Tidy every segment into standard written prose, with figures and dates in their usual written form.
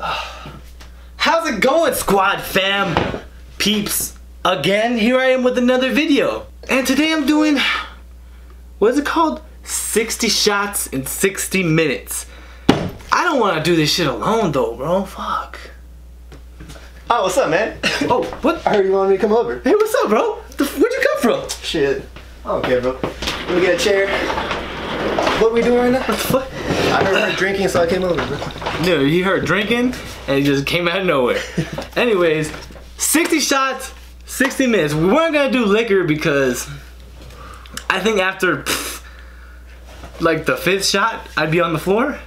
How's it going, squad fam? Peeps. Again, here I am with another video. And today I'm doing, what is it called? 60 shots in 60 minutes. I don't want to do this shit alone though, bro. Fuck. Oh, what's up, man? Oh, what? I heard you wanted me to come over. Hey, what's up, bro? Where'd you come from? Shit. I don't care, bro. Let me get a chair. What are we doing right now? What? I heard her drinking, so I came over, bro. Dude, he heard drinking, and he just came out of nowhere. Anyways, 60 shots, 60 minutes. We weren't going to do liquor because I think after, like, the 5th shot, I'd be on the floor.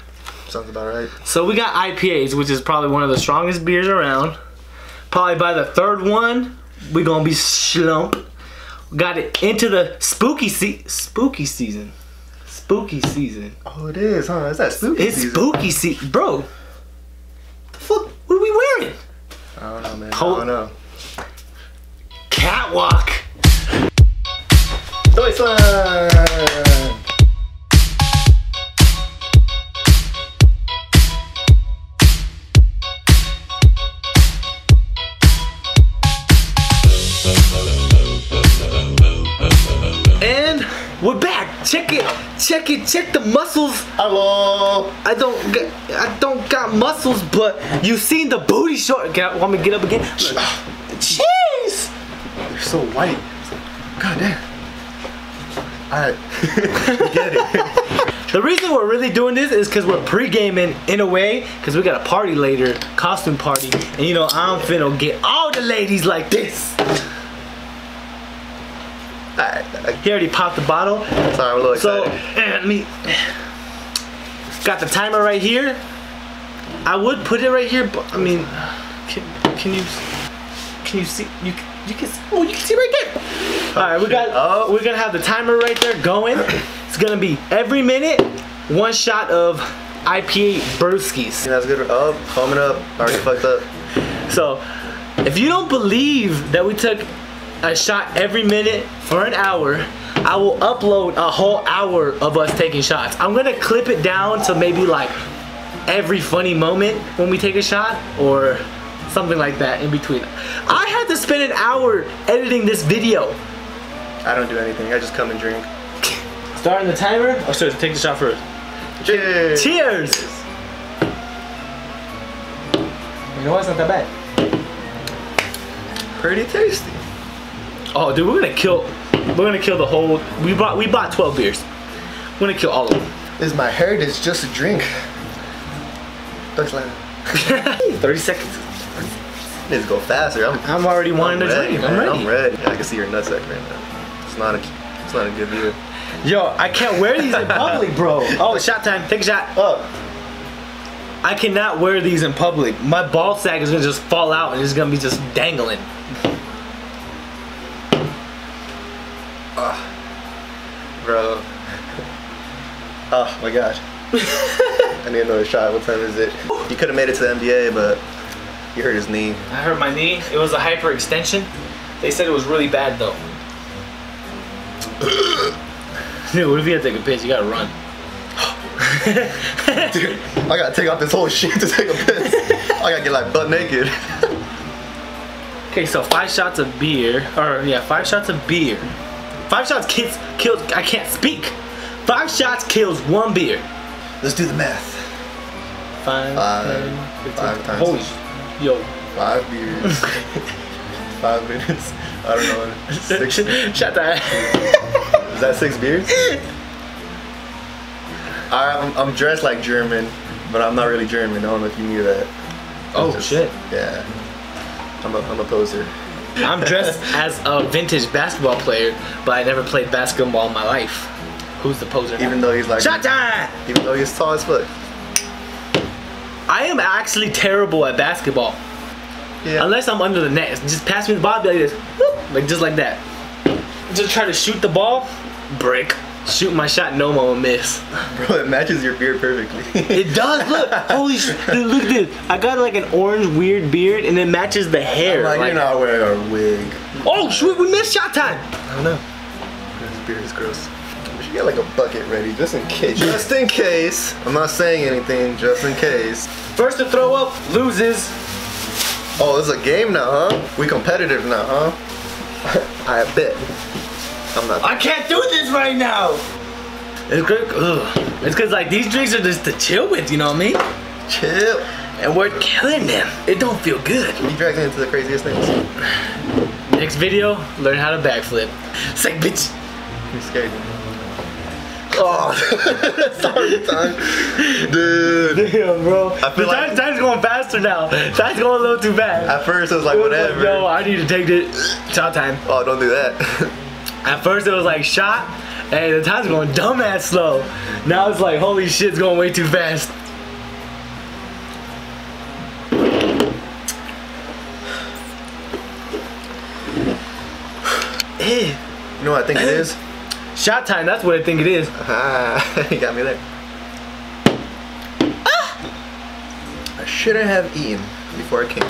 Sounds about right. So we got IPAs, which is probably one of the strongest beers around. Probably by the 3rd one, we're going to be slump. Got it into the spooky season. Spooky season. Oh, it is, huh? Is that spooky season? It's spooky season. Bro, the fuck? What are we wearing? I don't know, man. I don't know. Catwalk. Deutschland. And we're back. Check it. Check it. Check the muscles. Hello. I don't got muscles, but you seen the booty short. Want me to get up again? Jeez. You're so white. God damn. Alright. Get it. The reason we're really doing this is because we're pre-gaming in a way, because we got a party later, costume party, and you know I'm finna get all the ladies like this. He already popped the bottle. Sorry, I'm a little excited. So, got the timer right here. I would put it right here, but I mean, can you see? You can see right there. Oh, all right, we're gonna have the timer right there going. It's gonna be every minute, one shot of IPA Burskies. That's good. Oh, coming up. Already fucked up. So, if you don't believe that we took a shot every minute for an hour, I will upload a whole hour of us taking shots. I'm gonna clip it down to maybe like every funny moment when we take a shot or something like that in between. I had to spend an hour editing this video. I don't do anything, I just come and drink. Starting the timer? Oh, sorry, take the shot first. Cheers! Cheers! You know what, it's not that bad. Pretty tasty. Oh, dude, we're gonna kill the whole. We bought 12 beers. We're gonna kill all of them. Is my hair is just a drink? Looks like 30 seconds. Let's go faster. I'm already wanting to drink. I'm ready. I'm ready. Yeah, I can see your nutsack right now. It's not a good view. Yo, I can't wear these in public, bro. Oh, shot time. Take a shot. Oh. I cannot wear these in public. My ball sack is gonna just fall out and it's gonna be just dangling. Bro. Oh my god. I need another shot. What time is it? You could have made it to the NBA, but you hurt his knee. I hurt my knee. It was a hyperextension. They said it was really bad though. Dude, what if you gotta take a piss? You gotta run. Dude, I gotta take off this whole shit to take a piss. I gotta get like butt naked. Okay, so 5 shots of beer. 5 shots kills 1 beer. Let's do the math. 5 times 15. Holy, yo. 5 beers. 5 minutes. I don't know. 6. Shut that. Is that 6 beers? Alright, I'm dressed like German, but I'm not really German. I don't know if you knew that. Oh shit. Yeah. I'm a poser. I'm dressed as a vintage basketball player, but I never played basketball in my life. Who's the poser? Even though he's like shot time. Even though he's tall as fuck. I am actually terrible at basketball. Yeah. Unless I'm under the net, just pass me the ball, be like this, whoop, like just like that. Just try to shoot the ball, brick. Shoot my shot, no one will miss. Bro, it matches your beard perfectly. It does, look. Holy shit, look at this. I got like an orange weird beard and it matches the hair. I'm like, you're not wearing a wig. Oh shit, we missed shot time. I don't know. This beard is gross. We should get like a bucket ready, just in case. Just in case. I'm not saying anything, just in case. First to throw up loses. Oh, this is a game now, huh? We competitive now, huh? I bet. I'm not. I can't do this right now. It's good. Ugh. It's cause like these drinks are just to chill with, you know what I mean? Chill. And we're killing them. It don't feel good. You dragged me into the craziest things. Next video, learn how to backflip. It's like, bitch. You scared me. Oh, sorry, time. Dude. Damn, bro. I feel like time's going faster now. Time's going a little too fast. At first, it was like, whatever. Like, yo, I need to take this. Shot time. Oh, don't do that. At first, it was like, shot. Hey, the time's going dumbass slow. Now it's like, holy shit, it's going way too fast. You know what I think it is? Shot time, that's what I think it is. You got me there. Ah! I shouldn't have eaten before I came.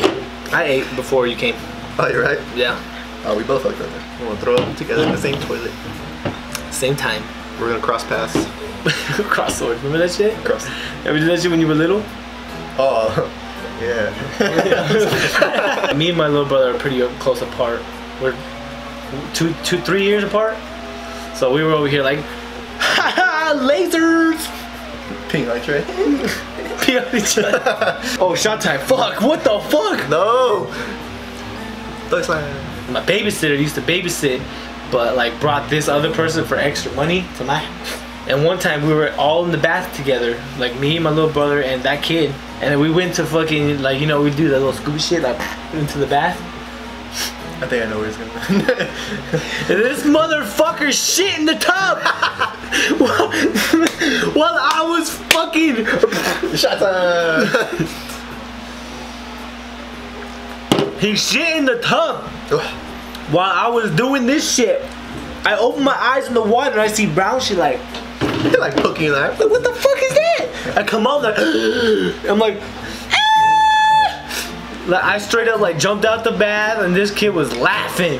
I ate before you came. Oh, you're right? Yeah. Oh, we both fucked up there. We're gonna throw them together in the same toilet. Same time. We're gonna cross paths. Cross swords, remember that shit? Cross. Ever did that shit when you were little? Oh, yeah. Me and my little brother are pretty close apart. We're 2-3 years apart, so we were over here like, ha ha, lasers, ping on each other, ping on each other. Oh, shot time! Fuck! What the fuck? No. Looks like my babysitter used to babysit, but like brought this other person for extra money to my. And one time we were all in the bath together, like me, my little brother, and that kid, and then we went to fucking like, you know, we do that little scuba shit like into the bath. I think I know where he's gonna go. This motherfucker shit in the tub while I was fucking. Shut up. He shit in the tub while I was doing this shit. I opened my eyes in the water and I see brown shit like. They're like poking your eye. Like, what the fuck is that? I come out like. I'm like. Like, I straight up like jumped out the bath and this kid was laughing.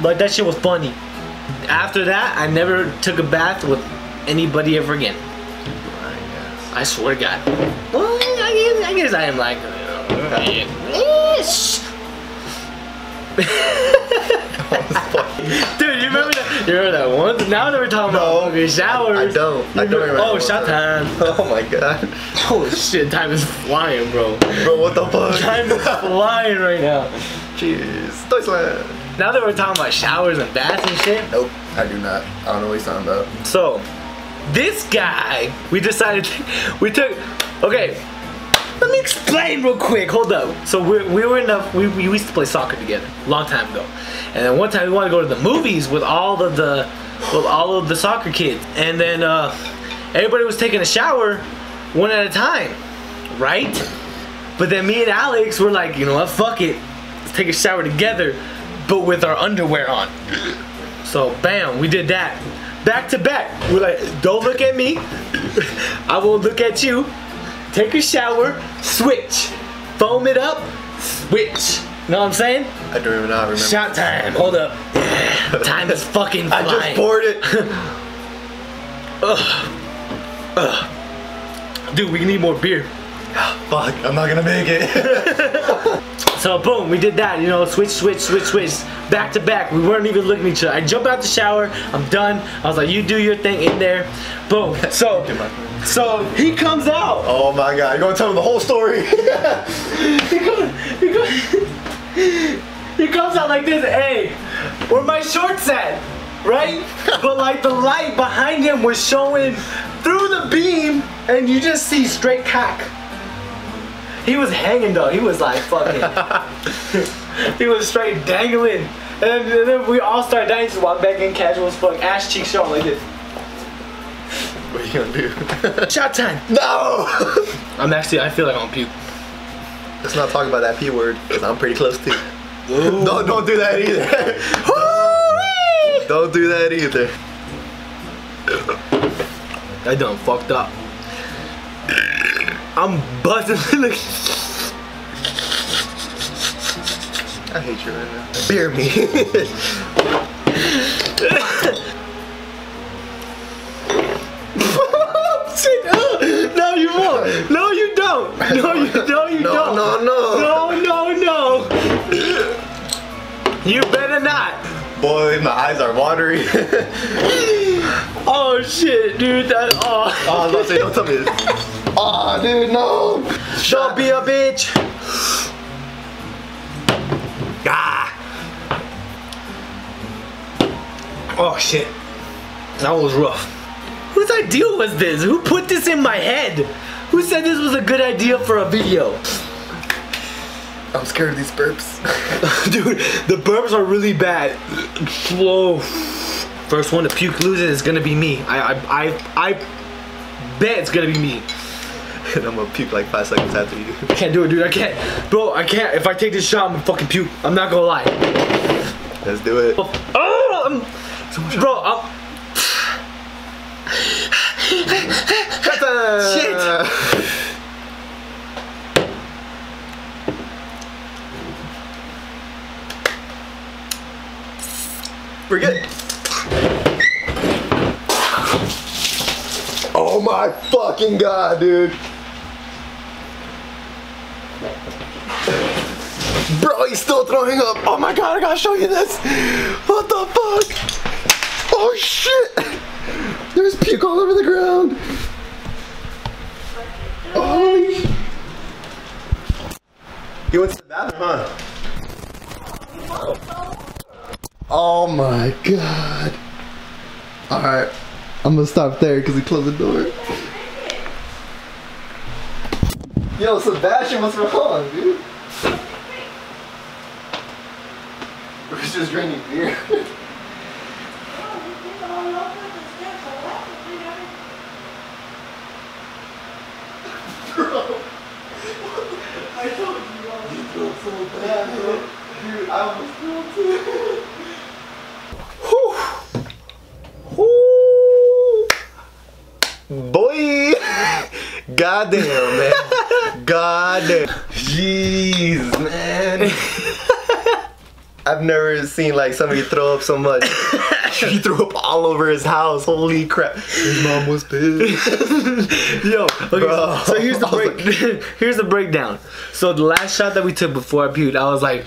Like, that shit was funny. After that, I never took a bath with anybody ever again. I swear to God. Well, I guess I am like, dude, you remember that one? Now that we're talking about fucking showers. I don't remember. Oh, shot time. Oh my god. Oh shit, time is flying, bro. Bro, what the fuck? Time is flying right now. Jeez. Now that we're talking about showers and baths and shit. Nope, I do not. I don't know what he's talking about. So, this guy, we decided, we took, okay. Let me explain real quick. Hold up. So we used to play soccer together a long time ago, and then one time we wanted to go to the movies with all of the soccer kids, and then everybody was taking a shower one at a time, right? But then me and Alex were like, you know what? Fuck it, let's take a shower together, but with our underwear on. So bam, we did that back to back. We're like, don't look at me. I won't look at you. Take a shower, switch, foam it up, switch. You know what I'm saying? I do not remember. Shot time. Hold up. Time is fucking flying. I just poured it. Dude, we need more beer. Fuck, I'm not gonna make it. So boom, we did that, you know, switch, switch, switch, switch, back to back. We weren't even looking at each other. I jump out the shower, I'm done. I was like, you do your thing in there. Boom. So he comes out. Oh my god, you're gonna tell him the whole story. He comes out like this, hey, where my shorts at? Right? But like the light behind him was showing through the beam and you just see straight cock. He was hanging though. He was like fucking. He was straight dangling. And then we all started dying to walk back in casual as fuck. Ass cheeks showing like this. What are you gonna do? Shot time. No! I feel like I'm gonna puke. Let's not talk about that P word, because I'm pretty close to. Don't do that either. Don't do that either. I done fucked up. I'm buzzing. Look. I hate you right now. Bear me. No, you won't. No, you don't. No, you don't. You don't. No, no, no. No, no, no. You better not. Boy, my eyes are watery. Oh shit, dude. That. Oh. Oh, I was about to say, don't tell me this. Oh, dude, no. Don't be a bitch. Ah. Oh shit. That was rough. Whose idea was this? Who put this in my head? Who said this was a good idea for a video? I'm scared of these burps. Dude, the burps are really bad. Whoa. First one to puke loses is gonna be me. I bet it's gonna be me. And I'm gonna puke like 5 seconds after you. I can't do it, dude. I can't. Bro, I can't. If I take this shot, I'm gonna fucking puke. I'm not gonna lie. Let's do it. Oh! Bro, shit! We're good. Oh my fucking god, dude. Bro, he's still throwing up. Oh my god, I gotta show you this. What the fuck? Oh shit! There's puke all over the ground. Oh. You went to the bathroom, huh? Oh my god. Alright. I'm gonna stop there because he closed the door. Yo, Sebastian, what's wrong, dude? We're just drinking beer. Dude, I was still too. Whew. Whew. Boy. Goddamn, man. Goddamn. Jeez, man. I've never seen like somebody throw up so much. He threw up all over his house. Holy crap! His mom was pissed. Yo, okay, bro. So here's the here's the breakdown. So the last shot that we took before I puked, I was like,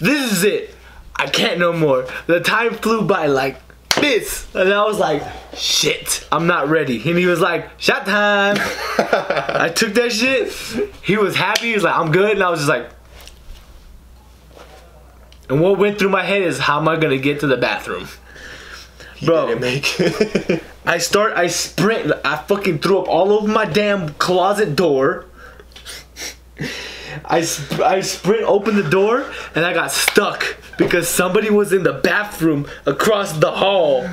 "This is it. I can't no more." The time flew by like this, and I was like, "Shit, I'm not ready." And he was like, "Shot time." I took that shit. He was happy. He was like, "I'm good," and I was just like. And what went through my head is, how am I gonna get to the bathroom? You bro, didn't make it. I sprint, I fucking threw up all over my damn closet door. I sprint open the door and I got stuck because somebody was in the bathroom across the hall.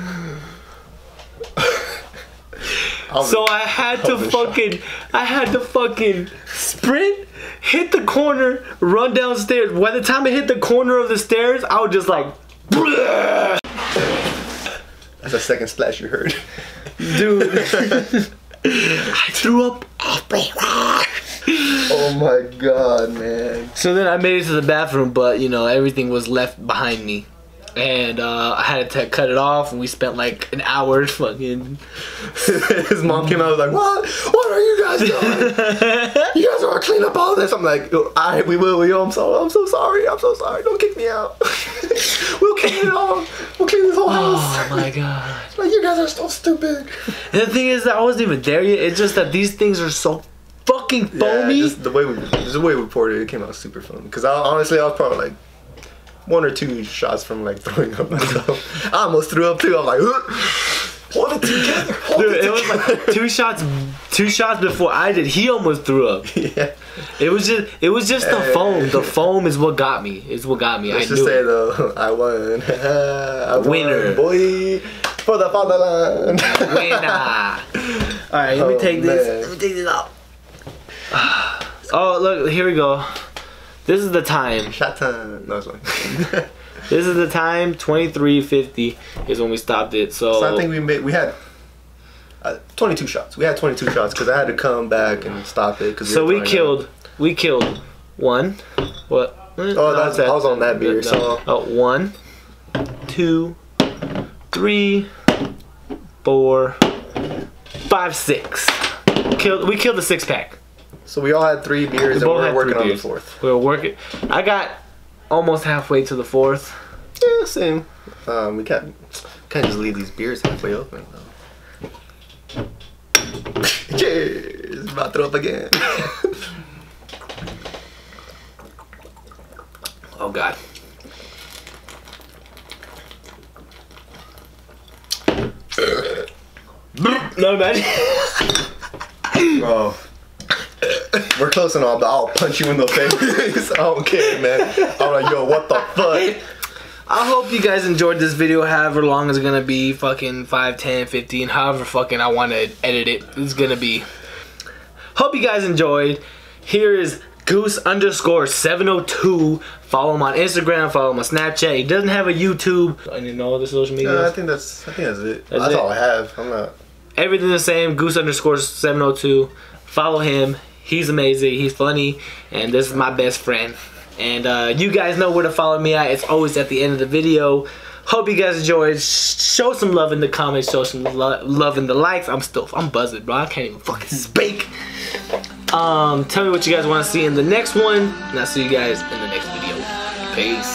So I had to fucking, sprint, hit the corner, run downstairs. By the time I hit the corner of the stairs, I was just like, bleh. That's the second splash you heard. Dude. I threw up everywhere. Oh my god, man. So then I made it to the bathroom, but you know, everything was left behind me. And I had to cut it off, and we spent like an hour fucking. His mom came out and was like, "What? What are you guys doing? You guys are gonna clean up all this?" I'm like, "Alright, we will. Yo, I'm so sorry. I'm so sorry. Don't kick me out. We'll clean it all. We'll clean this whole house." Oh my god! Like, you guys are so stupid. And the thing is that I wasn't even there yet. It's just that these things are so fucking foamy. Yeah, just the way we poured it, it came out super foamy. Because honestly, I was probably like. 1 or 2 shots from like throwing up myself. I almost threw up too. I'm like, hold it together. Dude, it was like 2 shots before I did. He almost threw up. Yeah. It was just the foam. The foam is what got me. It's what got me. I knew it. Though, I won. I winner, won, boy, for the fatherland. Winner. All right, let me take this. Man. Let me take this out. Oh look, here we go. This is the time. Shot time. No, it's fine. This is the time. 23:50 is when we stopped it. So I think we had 22 shots. We had 22 shots because I had to come back and stop it. Cause we killed one. What? Oh, no, I was on that beer. No. So 1, 2, 3, 4, 5, 6. We killed the 6-pack. So we all had three beers and we were working on the fourth. We were working. I got almost halfway to the fourth. Yeah, same. We can't just leave these beers halfway open though. Cheers! I'm about to throw up again. Oh God. No, man. Oh. We're close and all, but I'll punch you in the face. I don't care, man. I'm like, yo, what the fuck? I hope you guys enjoyed this video, however long it's gonna be, fucking 5, 10, 15, however fucking I wanna edit it, it's gonna be. Hope you guys enjoyed. Here is Goose_702. Follow him on Instagram, follow him on Snapchat. He doesn't have a YouTube. I need all the social media. No, I think that's it. That's all I have. I'm not. Everything the same, Goose_702. Follow him. He's amazing. He's funny. And this is my best friend. And you guys know where to follow me at. It's always at the end of the video. Hope you guys enjoyed. Show some love in the comments. Show some love in the likes. I'm buzzing, bro. I can't even fucking speak. Tell me what you guys want to see in the next one. And I'll see you guys in the next video. Peace.